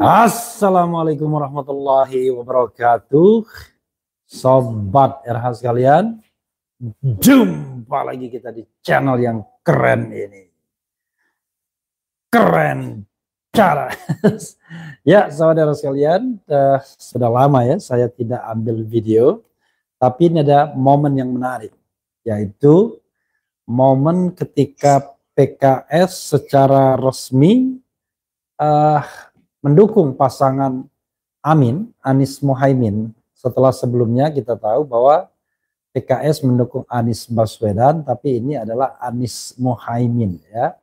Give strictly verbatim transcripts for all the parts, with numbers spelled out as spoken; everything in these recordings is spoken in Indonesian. Assalamualaikum warahmatullahi wabarakatuh, sobat R H sekalian. Jumpa lagi kita di channel yang keren ini. Keren cara. Ya, saudara sekalian, uh, sudah lama ya saya tidak ambil video, tapi ini ada momen yang menarik, yaitu momen ketika P K S secara resmi uh, mendukung pasangan Amin, Anies Muhaimin, setelah sebelumnya kita tahu bahwa P K S mendukung Anies Baswedan, tapi ini adalah Anies Muhaimin ya.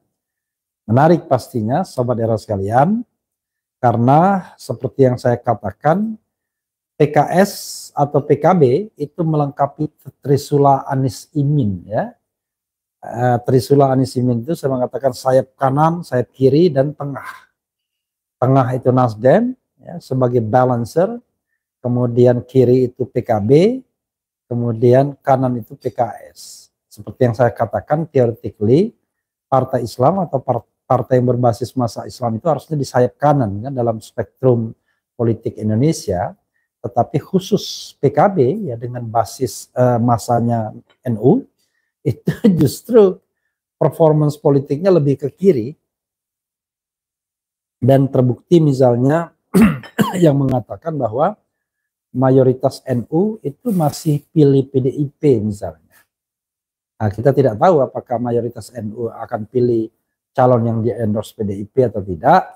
Menarik pastinya sobat era sekalian, karena seperti yang saya katakan, P K S atau P K B itu melengkapi Trisula Anies Imin ya. Uh, Trisula Anies Imin itu saya mengatakan sayap kanan, sayap kiri, dan tengah. Tengah itu Nasdem ya, sebagai balancer, kemudian kiri itu P K B, kemudian kanan itu P K S. Seperti yang saya katakan, teoretically partai Islam atau partai yang berbasis masa Islam itu harusnya di sayap kanan kan, dalam spektrum politik Indonesia, tetapi khusus P K B ya dengan basis uh, masanya N U itu justru performance politiknya lebih ke kiri. Dan terbukti misalnya yang mengatakan bahwa mayoritas N U itu masih pilih P D I P misalnya. Nah, kita tidak tahu apakah mayoritas N U akan pilih calon yang di-endorse P D I P atau tidak.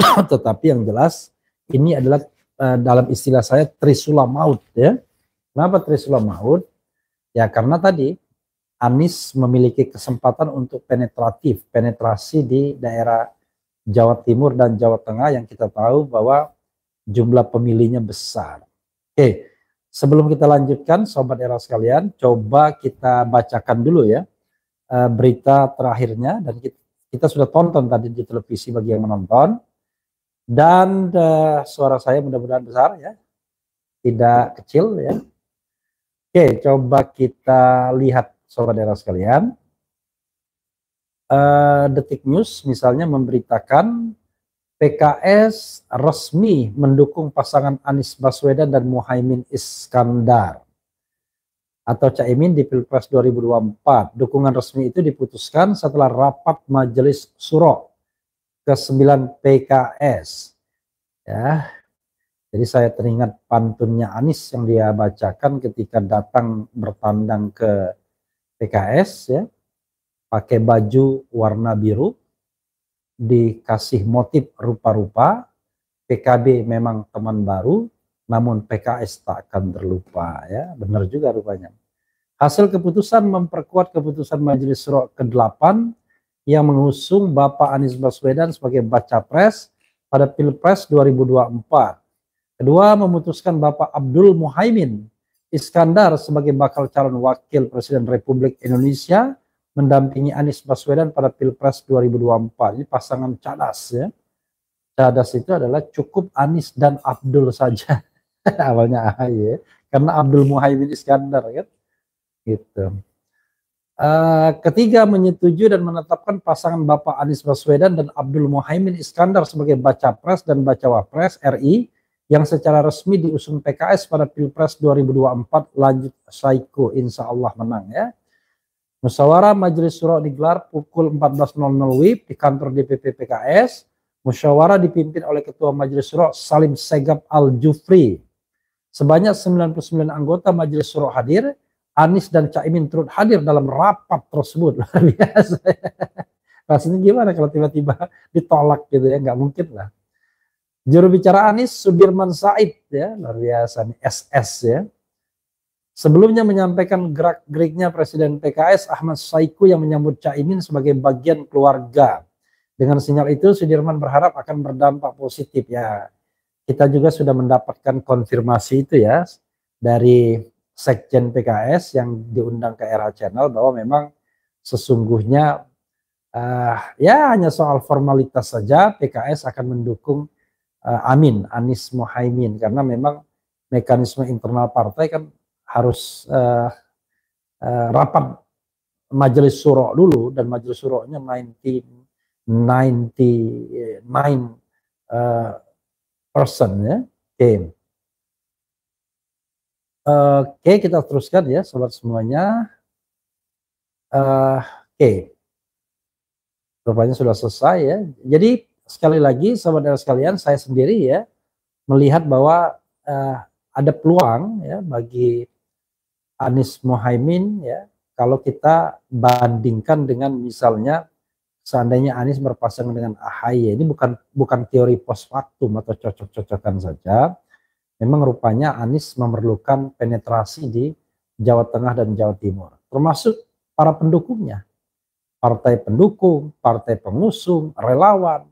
Tetapi yang jelas ini adalah uh, dalam istilah saya Trisula Maut ya. Kenapa Trisula Maut? Ya karena tadi Anies memiliki kesempatan untuk penetratif, penetrasi di daerah Jawa Timur dan Jawa Tengah yang kita tahu bahwa jumlah pemilihnya besar. Oke, sebelum kita lanjutkan sobat era sekalian, coba kita bacakan dulu ya uh, berita terakhirnya, dan kita, kita sudah tonton tadi di televisi bagi yang menonton, dan uh, suara saya mudah-mudahan besar ya, tidak kecil ya. Oke, coba kita lihat sobat era sekalian. Uh, Detik News misalnya memberitakan P K S resmi mendukung pasangan Anies Baswedan dan Muhaimin Iskandar atau Caimin di Pilpres dua ribu dua puluh empat. Dukungan resmi itu diputuskan setelah rapat Majelis Syuro ke sembilan P K S. Ya. Jadi saya teringat pantunnya Anies yang dia bacakan ketika datang bertandang ke P K S ya. Pakai baju warna biru, dikasih motif rupa-rupa, P K B memang teman baru, namun P K S tak akan terlupa. Ya, benar juga rupanya. Hasil keputusan memperkuat keputusan Majelis Syuro ke delapan yang mengusung Bapak Anies Baswedan sebagai baca pres pada Pilpres dua ribu dua puluh empat. Kedua, memutuskan Bapak Abdul Muhaimin Iskandar sebagai bakal calon wakil Presiden Republik Indonesia mendampingi Anies Baswedan pada Pilpres dua ribu dua puluh empat. Ini pasangan cadas ya. Cadas itu adalah cukup Anies dan Abdul saja. Awalnya A H Y ya. Karena Abdul Muhaimin Iskandar kan. Gitu. Uh, ketiga, menyetujui dan menetapkan pasangan Bapak Anies Baswedan dan Abdul Muhaimin Iskandar sebagai baca pres dan bacawa pres R I yang secara resmi diusung P K S pada Pilpres dua ribu dua puluh empat lanjut Syaikhu, insya Allah menang ya. Musyawarah Majelis Syuro digelar pukul empat belas W I B di kantor D P P P K S. Musyawarah dipimpin oleh Ketua Majelis Syuro Salim Segaf Al Jufri. Sebanyak sembilan puluh sembilan anggota Majelis Syuro hadir. Anies dan Caimin turut hadir dalam rapat tersebut. Luar biasa. Rasanya gimana kalau tiba-tiba ditolak gitu ya, nggak mungkin lah. Juru bicara Anies Sudirman Said ya, luar biasa nih S S ya. Sebelumnya menyampaikan gerak-geriknya Presiden P K S Ahmad Syaikhu yang menyambut Caimin sebagai bagian keluarga. Dengan sinyal itu Sudirman berharap akan berdampak positif ya. Kita juga sudah mendapatkan konfirmasi itu ya dari Sekjen P K S yang diundang ke R H Channel bahwa memang sesungguhnya uh, ya hanya soal formalitas saja P K S akan mendukung uh, Amin, Anies Muhaimin, karena memang mekanisme internal partai kan harus uh, uh, rapat Majelis Syuro dulu, dan Majelis Syuronya sembilan puluh sembilan uh, person ya, came. Oke, okay, kita teruskan ya sobat semuanya. Uh, Oke, okay. Rupanya sudah selesai ya. Jadi sekali lagi saudara sekalian, saya sendiri ya melihat bahwa uh, ada peluang ya bagi Anies Muhaimin ya, kalau kita bandingkan dengan misalnya seandainya Anies berpasangan dengan A H Y. Ini bukan bukan teori post factum atau cocok-cocokan saja. Memang rupanya Anies memerlukan penetrasi di Jawa Tengah dan Jawa Timur, termasuk para pendukungnya, partai pendukung, partai pengusung, relawan.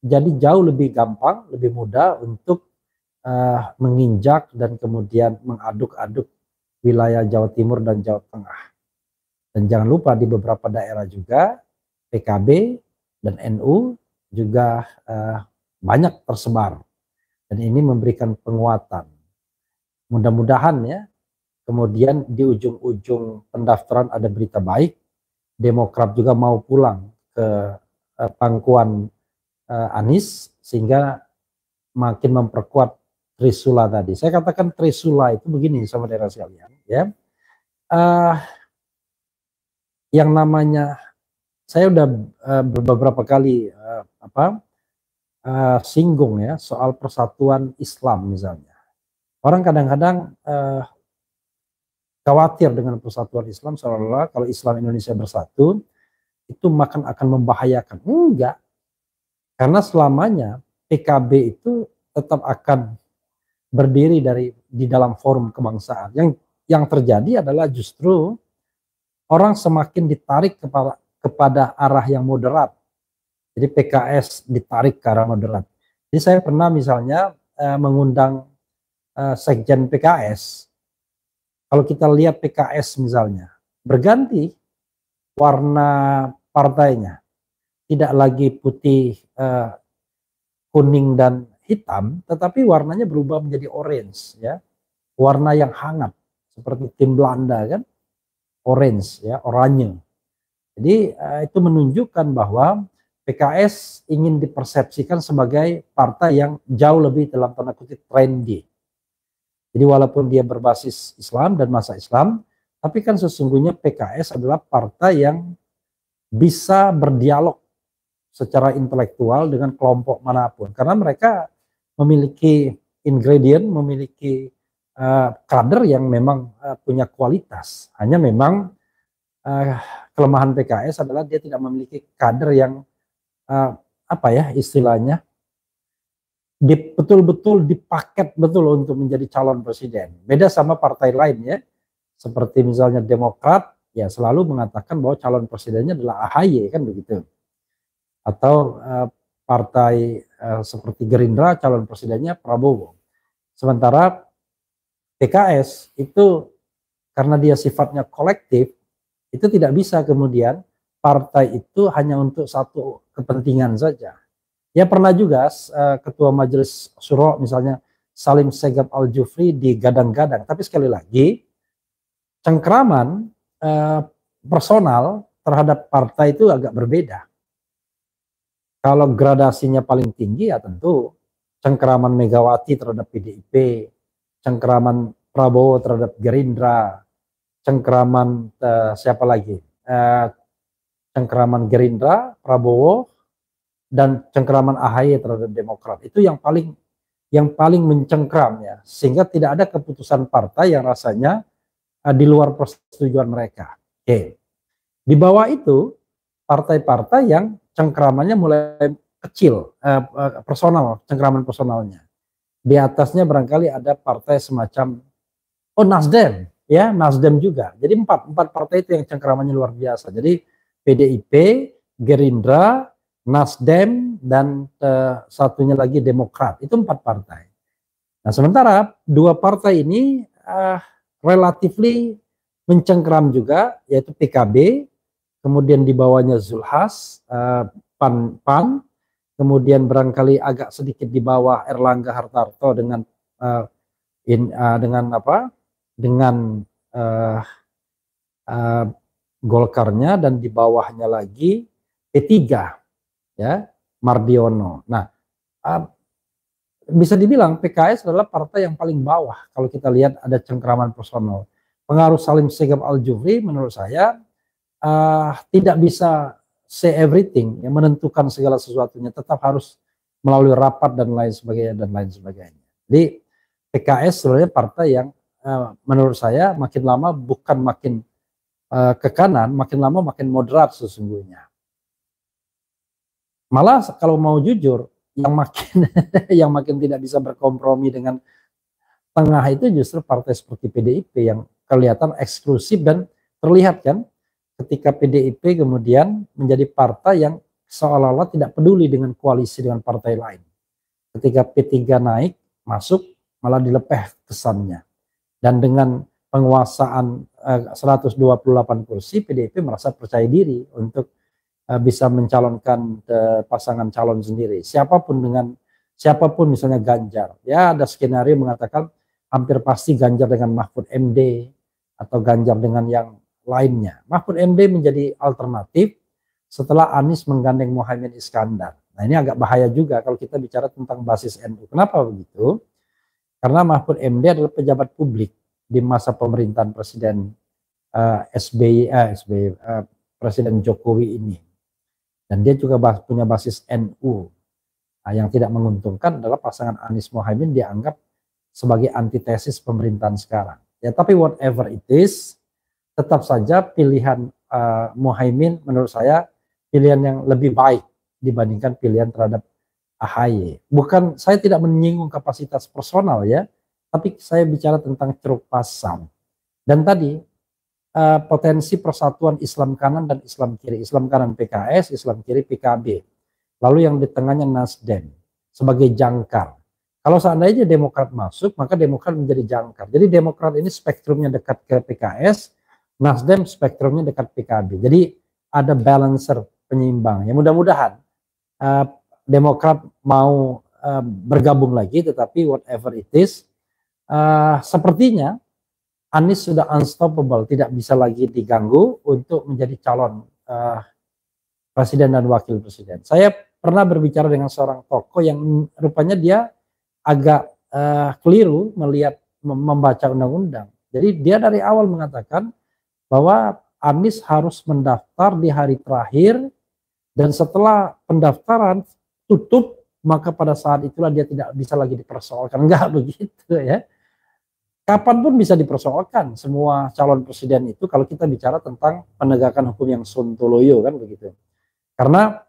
Jadi jauh lebih gampang, lebih mudah untuk uh, menginjak dan kemudian mengaduk-aduk wilayah Jawa Timur dan Jawa Tengah. Dan jangan lupa di beberapa daerah juga P K B dan N U juga uh, banyak tersebar. Dan ini memberikan penguatan. Mudah-mudahan ya, kemudian di ujung-ujung pendaftaran ada berita baik, Demokrat juga mau pulang ke uh, pangkuan uh, Anies, sehingga makin memperkuat trisula tadi. Saya katakan trisula itu begini sama daerah sekalian ya. Uh, yang namanya, saya udah uh, beberapa kali uh, apa, Uh, singgung ya soal persatuan Islam misalnya. Orang kadang-kadang uh, khawatir dengan persatuan Islam, seolah-olah kalau Islam Indonesia bersatu itu makan akan membahayakan. Enggak, karena selamanya P K B itu tetap akan berdiri dari di dalam forum kebangsaan. Yang yang terjadi adalah justru orang semakin ditarik kepada kepada arah yang moderat. Jadi P K S ditarik ke arah moderat. Jadi saya pernah misalnya eh, mengundang eh, sekjen P K S. Kalau kita lihat P K S misalnya, berganti warna partainya. Tidak lagi putih, eh, kuning dan hitam, tetapi warnanya berubah menjadi orange ya. Warna yang hangat seperti tim Belanda kan. Orange ya, oranye. Jadi eh, itu menunjukkan bahwa P K S ingin dipersepsikan sebagai partai yang jauh lebih dalam tanda kutip trendy. Jadi walaupun dia berbasis Islam dan masa Islam, tapi kan sesungguhnya P K S adalah partai yang bisa berdialog secara intelektual dengan kelompok manapun. Karena mereka memiliki ingredient, memiliki uh, kader yang memang uh, punya kualitas. Hanya memang uh, kelemahan P K S adalah dia tidak memiliki kader yang Uh, apa ya istilahnya betul-betul di, dipaket betul untuk menjadi calon presiden. Beda sama partai lain ya, seperti misalnya Demokrat ya selalu mengatakan bahwa calon presidennya adalah A H Y kan begitu, atau uh, partai uh, seperti Gerindra calon presidennya Prabowo. Sementara P K S itu karena dia sifatnya kolektif, itu tidak bisa kemudian partai itu hanya untuk satu kepentingan saja. Ya pernah juga uh, ketua majelis syuro misalnya Salim Segaf Al Jufri digadang-gadang. Tapi sekali lagi cengkraman uh, personal terhadap partai itu agak berbeda. Kalau gradasinya paling tinggi ya tentu cengkraman Megawati terhadap P D I P, cengkraman Prabowo terhadap Gerindra, cengkraman uh, siapa lagi? Uh, cengkraman Gerindra, Prabowo, dan cengkraman A H Y terhadap Demokrat. Itu yang paling yang paling mencengkram ya, sehingga tidak ada keputusan partai yang rasanya uh, di luar persetujuan mereka. Oke. Okay. Di bawah itu partai-partai yang cengkramannya mulai kecil, uh, uh, personal, cengkraman personalnya. Di atasnya barangkali ada partai semacam oh Nasdem, ya, Nasdem juga. Jadi empat empat partai itu yang cengkramannya luar biasa. Jadi P D I P, Gerindra, Nasdem, dan uh, satunya lagi Demokrat. Itu empat partai. Nah sementara dua partai ini uh, relatifly mencengkram juga, yaitu P K B, kemudian di bawahnya Zulhas, Pan-Pan, uh, kemudian barangkali agak sedikit di bawah Erlangga Hartarto dengan uh, in, uh, dengan apa? Dengan uh, uh, Golkarnya, dan di bawahnya lagi P tiga ya Mardiono. Nah, bisa dibilang P K S adalah partai yang paling bawah kalau kita lihat ada cengkeraman personal. Pengaruh Salim Segaf Al Jufri menurut saya uh, tidak bisa say everything, yang menentukan segala sesuatunya, tetap harus melalui rapat dan lain sebagainya dan lain sebagainya. Jadi P K S sebenarnya partai yang uh, menurut saya makin lama bukan makin uh, ke kanan, makin lama makin moderat sesungguhnya. Malah kalau mau jujur, yang makin yang makin tidak bisa berkompromi dengan tengah itu justru partai seperti P D I P yang kelihatan eksklusif dan terlihat kan ketika P D I P kemudian menjadi partai yang seolah-olah tidak peduli dengan koalisi dengan partai lain. Ketika P tiga naik masuk malah dilepeh kesannya. Dan dengan penguasaan eh, seratus dua puluh delapan kursi, P D I P merasa percaya diri untuk bisa mencalonkan uh, pasangan calon sendiri, siapapun dengan siapapun misalnya Ganjar, ya ada skenario mengatakan hampir pasti Ganjar dengan Mahfud M D atau Ganjar dengan yang lainnya. Mahfud M D menjadi alternatif setelah Anies menggandeng Muhaimin Iskandar. Nah ini agak bahaya juga kalau kita bicara tentang basis N U. Kenapa begitu? Karena Mahfud M D adalah pejabat publik di masa pemerintahan Presiden uh, S B Y, uh, S B Y uh, Presiden Jokowi ini. Dan dia juga punya basis N U. Nah, yang tidak menguntungkan adalah pasangan Anies Mohaimin dianggap sebagai antitesis pemerintahan sekarang. Ya, tapi whatever it is, tetap saja pilihan uh, Mohaimin menurut saya pilihan yang lebih baik dibandingkan pilihan terhadap A H Y. Bukan, saya tidak menyinggung kapasitas personal ya, tapi saya bicara tentang ceruk pasang. Dan tadi, Uh, potensi persatuan Islam kanan dan Islam kiri, Islam kanan P K S, Islam kiri P K B, lalu yang di tengahnya Nasdem sebagai jangkar. Kalau seandainya Demokrat masuk, maka Demokrat menjadi jangkar. Jadi Demokrat ini spektrumnya dekat ke P K S, Nasdem spektrumnya dekat P K B. Jadi ada balancer penyeimbang. Ya mudah-mudahan uh, Demokrat mau uh, bergabung lagi, tetapi whatever it is, uh, sepertinya Anies sudah unstoppable, tidak bisa lagi diganggu untuk menjadi calon uh, presiden dan wakil presiden. Saya pernah berbicara dengan seorang tokoh yang rupanya dia agak uh, keliru melihat membaca undang-undang. Jadi dia dari awal mengatakan bahwa Anies harus mendaftar di hari terakhir dan setelah pendaftaran tutup maka pada saat itulah dia tidak bisa lagi dipersoalkan. Enggak begitu ya. Kapanpun bisa dipersoalkan semua calon presiden itu kalau kita bicara tentang penegakan hukum yang sontoloyo kan begitu. Karena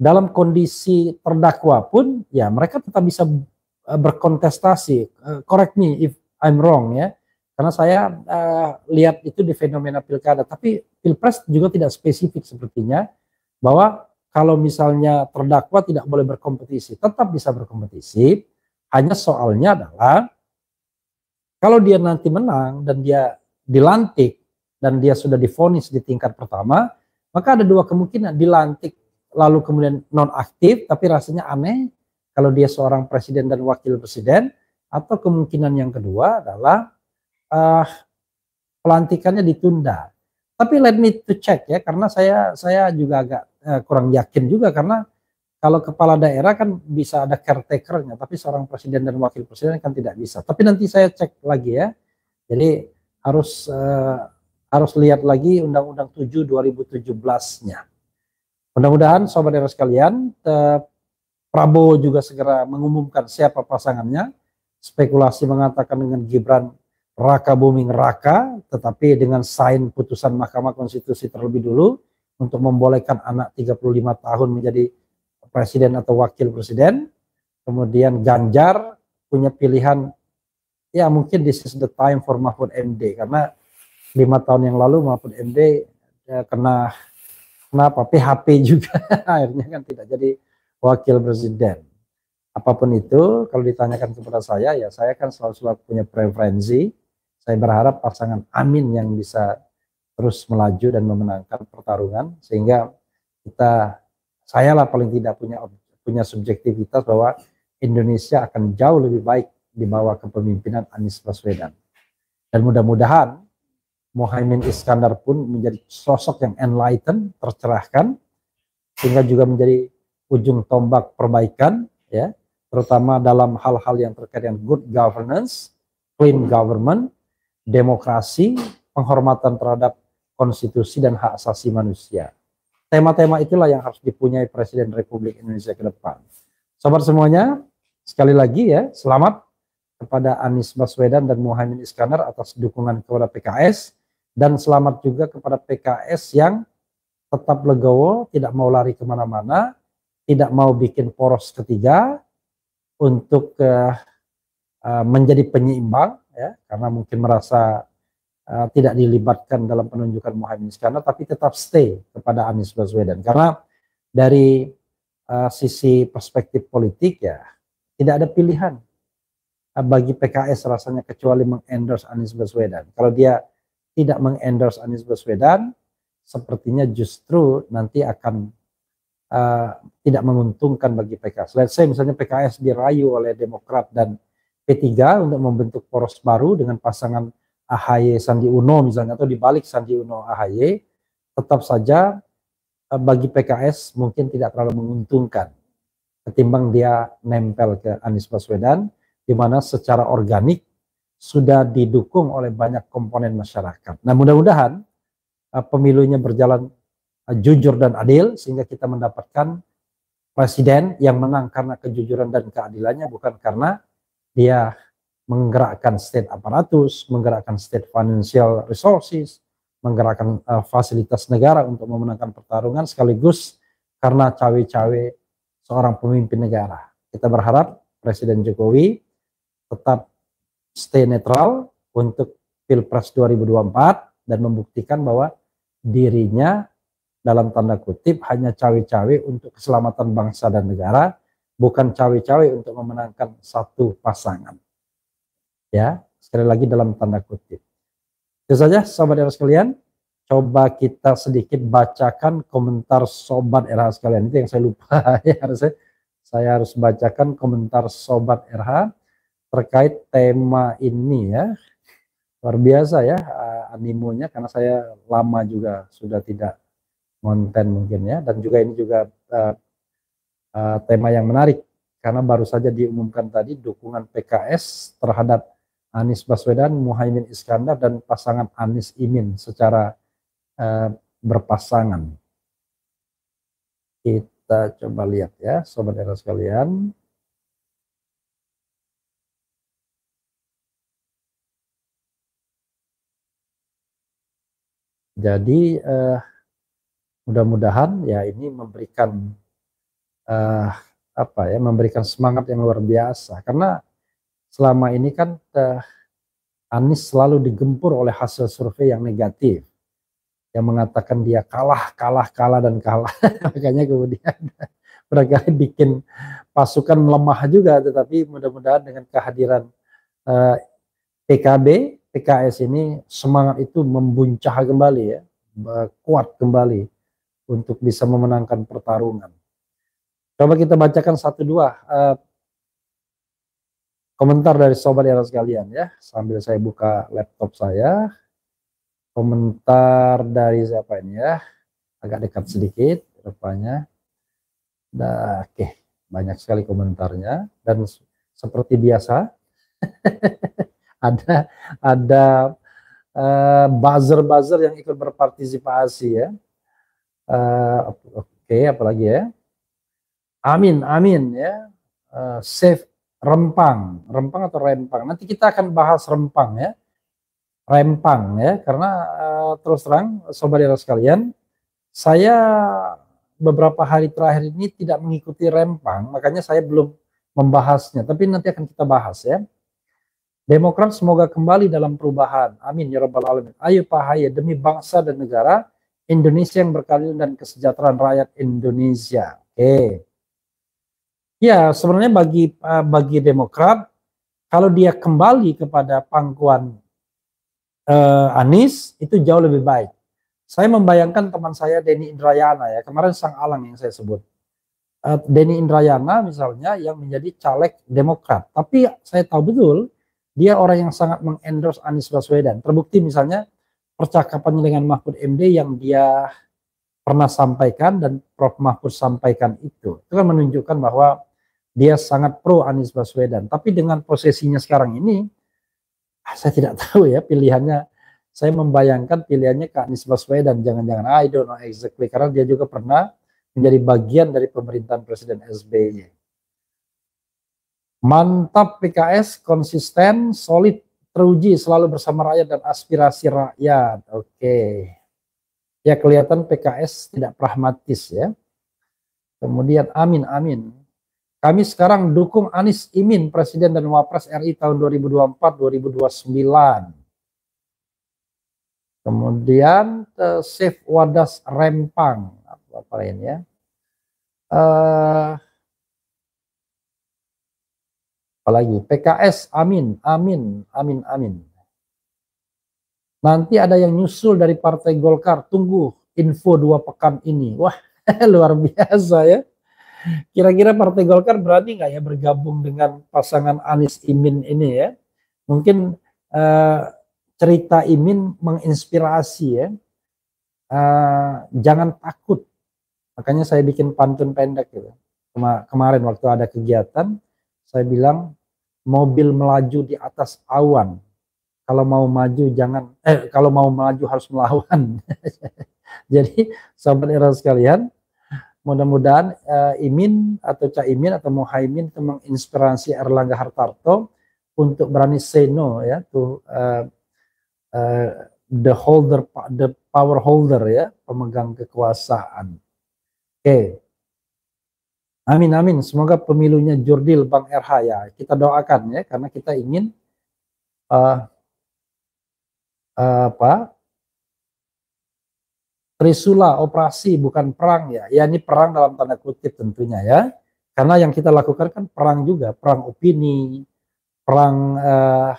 dalam kondisi terdakwa pun ya mereka tetap bisa berkontestasi. Uh, correct me if I'm wrong ya. Karena saya uh, lihat itu di fenomena pilkada. Tapi pilpres juga tidak spesifik sepertinya bahwa kalau misalnya terdakwa tidak boleh berkompetisi. Tetap bisa berkompetisi. Hanya soalnya adalah kalau dia nanti menang dan dia dilantik dan dia sudah divonis di tingkat pertama, maka ada dua kemungkinan dilantik lalu kemudian nonaktif, tapi rasanya aneh kalau dia seorang presiden dan wakil presiden, atau kemungkinan yang kedua adalah uh, pelantikannya ditunda. Tapi let me to check ya, karena saya saya juga agak uh, kurang yakin juga karena kalau kepala daerah kan bisa ada caretakernya, tapi seorang presiden dan wakil presiden kan tidak bisa. Tapi nanti saya cek lagi ya. Jadi harus uh, harus lihat lagi Undang-Undang tujuh dua ribu tujuh belas-nya. Mudah-mudahan sobat daerah sekalian, uh, Prabowo juga segera mengumumkan siapa pasangannya. Spekulasi mengatakan dengan Gibran Rakabuming Raka, tetapi dengan sain putusan Mahkamah Konstitusi terlebih dulu untuk membolehkan anak tiga puluh lima tahun menjadi presiden atau wakil presiden. Kemudian Ganjar punya pilihan, ya mungkin this is the time for Mahfud M D, karena lima tahun yang lalu Mahfud M D ya, kena kenapa P H P juga akhirnya kan tidak jadi wakil presiden. Apapun itu, kalau ditanyakan kepada saya, ya saya kan selalu-selalu punya preferensi. Saya berharap pasangan Amin yang bisa terus melaju dan memenangkan pertarungan sehingga kita saya lah paling tidak punya punya subjektivitas bahwa Indonesia akan jauh lebih baik di bawah kepemimpinan Anies Baswedan. Dan mudah-mudahan Muhaimin Iskandar pun menjadi sosok yang enlightened, tercerahkan, sehingga juga menjadi ujung tombak perbaikan ya terutama dalam hal-hal yang terkait dengan good governance, clean government, demokrasi, penghormatan terhadap konstitusi dan hak asasi manusia. Tema-tema itulah yang harus dipunyai Presiden Republik Indonesia ke depan. Sobat semuanya, sekali lagi ya, selamat kepada Anies Baswedan dan Muhaimin Iskandar atas dukungan kepada P K S, dan selamat juga kepada P K S yang tetap legowo, tidak mau lari kemana-mana, tidak mau bikin poros ketiga untuk uh, uh, menjadi penyeimbang, ya, karena mungkin merasa uh, tidak dilibatkan dalam penunjukan Muhaimin Iskandar, tapi tetap stay kepada Anies Baswedan, karena dari uh, sisi perspektif politik ya tidak ada pilihan bagi P K S rasanya kecuali mengendorse Anies Baswedan. Kalau dia tidak mengendorse Anies Baswedan, sepertinya justru nanti akan uh, tidak menguntungkan bagi P K S. Let's say misalnya P K S dirayu oleh Demokrat dan P tiga untuk membentuk poros baru dengan pasangan A H Y Sandi Uno misalnya, atau dibalik Sandi Uno A H Y, tetap saja uh, bagi P K S mungkin tidak terlalu menguntungkan ketimbang dia nempel ke Anies Baswedan, di mana secara organik sudah didukung oleh banyak komponen masyarakat. Nah, mudah-mudahan uh, pemilunya berjalan uh, jujur dan adil, sehingga kita mendapatkan presiden yang menang karena kejujuran dan keadilannya, bukan karena dia menggerakkan state aparatus, menggerakkan state financial resources, menggerakkan uh, fasilitas negara untuk memenangkan pertarungan, sekaligus karena cawe-cawe seorang pemimpin negara. Kita berharap Presiden Jokowi tetap stay netral untuk Pilpres dua ribu dua puluh empat dan membuktikan bahwa dirinya dalam tanda kutip hanya cawe-cawe untuk keselamatan bangsa dan negara, bukan cawe-cawe untuk memenangkan satu pasangan. Ya, sekali lagi dalam tanda kutip. Itu saja sahabat R H sekalian, coba kita sedikit bacakan komentar sobat R H sekalian. Itu yang saya lupa ya, harusnya saya harus bacakan komentar sobat R H terkait tema ini ya. Luar biasa ya animonya, karena saya lama juga sudah tidak konten mungkin ya. Dan juga ini juga uh, uh, tema yang menarik, karena baru saja diumumkan tadi dukungan P K S terhadap Anies Baswedan, Muhaimin Iskandar dan pasangan Anies Imin secara uh, berpasangan. Itu kita coba lihat ya sobat R H sekalian. Jadi eh, mudah-mudahan ya ini memberikan eh, apa ya, memberikan semangat yang luar biasa, karena selama ini kan eh, Anies selalu digempur oleh hasil survei yang negatif, yang mengatakan dia kalah, kalah, kalah, dan kalah. Makanya kemudian barangkali bikin pasukan melemah juga, tetapi mudah-mudahan dengan kehadiran uh, P K B, P K S ini semangat itu membuncah kembali ya, kuat kembali untuk bisa memenangkan pertarungan. Coba kita bacakan satu dua uh, komentar dari sobat R H sekalian ya, sambil saya buka laptop saya. Komentar dari siapa ini ya, agak dekat sedikit rupanya. Nah, oke, okay. Banyak sekali komentarnya, dan seperti biasa ada ada uh, buzzer-buzzer yang ikut berpartisipasi ya. Uh, oke, okay, apalagi ya. Amin, amin ya. Uh, save Rempang, Rempang atau Rempang. Nanti kita akan bahas Rempang ya. Rempang ya, karena uh, terus terang sobat R H sekalian, saya beberapa hari terakhir ini tidak mengikuti Rempang, makanya saya belum membahasnya, tapi nanti akan kita bahas ya. Demokrat semoga kembali dalam perubahan, amin ya rabbal alamin. Ayo Pak Haye, demi bangsa dan negara Indonesia yang berkeadilan dan kesejahteraan rakyat Indonesia. Oke, okay. Ya sebenarnya bagi uh, bagi Demokrat, kalau dia kembali kepada pangkuan Uh, Anies itu jauh lebih baik. Saya membayangkan teman saya Denny Indrayana ya, kemarin Sang Alang yang saya sebut, uh, Denny Indrayana misalnya yang menjadi caleg Demokrat, tapi saya tahu betul dia orang yang sangat mengendorse Anies Baswedan. Terbukti misalnya percakapannya dengan Mahfud M D yang dia pernah sampaikan dan Prof Mahfud sampaikan itu, itu kan menunjukkan bahwa dia sangat pro Anies Baswedan. Tapi dengan posisinya sekarang ini, saya tidak tahu ya pilihannya. Saya membayangkan pilihannya ke Anies Baswedan. Jangan-jangan, I don't know exactly. Karena dia juga pernah menjadi bagian dari pemerintahan Presiden S B Y. Mantap P K S, konsisten, solid, teruji, selalu bersama rakyat dan aspirasi rakyat. Oke. Okay. Ya kelihatan P K S tidak pragmatis ya. Kemudian amin, amin. Kami sekarang dukung Anies Imin Presiden dan Wapres R I tahun dua ribu dua puluh empat sampai dua ribu dua puluh sembilan. Kemudian uh, Safe Wadas Rempang apa lain ya. Uh, apalagi P K S amin, amin, amin, amin. Nanti ada yang nyusul dari Partai Golkar, tunggu info dua pekan ini. Wah, luar biasa ya. Kira-kira Partai Golkar berani nggak ya bergabung dengan pasangan Anies Imin ini ya? Mungkin uh, cerita Imin menginspirasi ya. Uh, jangan takut. Makanya saya bikin pantun pendek gitu. Kema kemarin waktu ada kegiatan, saya bilang mobil melaju di atas awan. Kalau mau maju jangan, eh kalau mau maju harus melawan. Jadi sahabat era sekalian. Mudah-mudahan uh, Imin atau Caimin atau Muhaimin itu menginspirasi Erlangga Hartarto untuk berani say no ya to uh, uh, the holder, the power holder ya, pemegang kekuasaan. Oke, okay. Amin amin. Semoga pemilunya jurdil Bang R H ya. Kita doakan ya, karena kita ingin uh, uh, apa? Trisula operasi bukan perang ya, ya ini perang dalam tanda kutip tentunya ya, karena yang kita lakukan kan perang juga, perang opini, perang uh,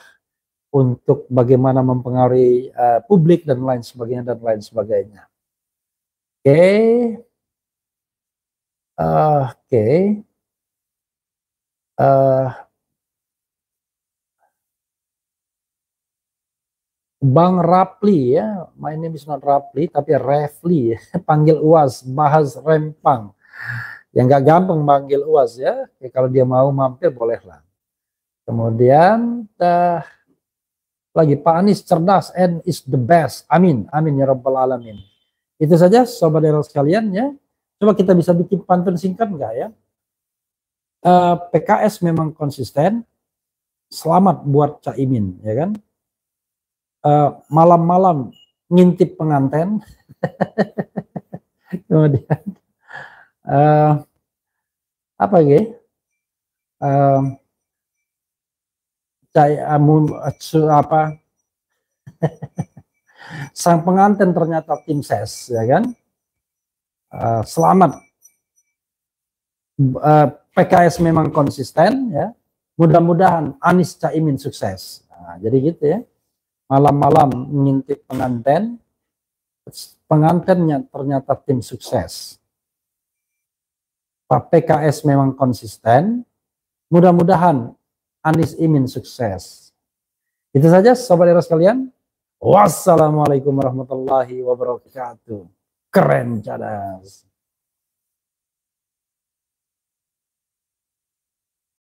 untuk bagaimana mempengaruhi uh, publik dan lain sebagainya dan lain sebagainya. Oke, okay. uh, oke, okay. uh, Bang Rapli ya, my name is not Rapli tapi Refly ya. Panggil Uas, bahas Rempang. Yang gak gampang panggil Uas ya. Ya kalau dia mau mampir bolehlah. Kemudian uh, lagi Pak Anies cerdas and is the best. Amin, amin ya rabbal alamin. Itu saja sobat era sekalian ya. Coba kita bisa bikin pantun singkat nggak ya? Uh, P K S memang konsisten. Selamat buat Caimin ya kan? Malam-malam uh, ngintip penganten. Kemudian uh, apa gitu uh, saya uh, apa sang penganten ternyata tim ses ya kan. Uh, selamat uh, P K S memang konsisten ya, mudah-mudahan Anies Caimin sukses. Nah, jadi gitu ya. Malam-malam mengintip penganten, pengantennya ternyata tim sukses. Pak P K S memang konsisten, mudah-mudahan Anies Imin sukses. Itu saja sobat era sekalian. Wassalamualaikum warahmatullahi wabarakatuh. Keren cadas.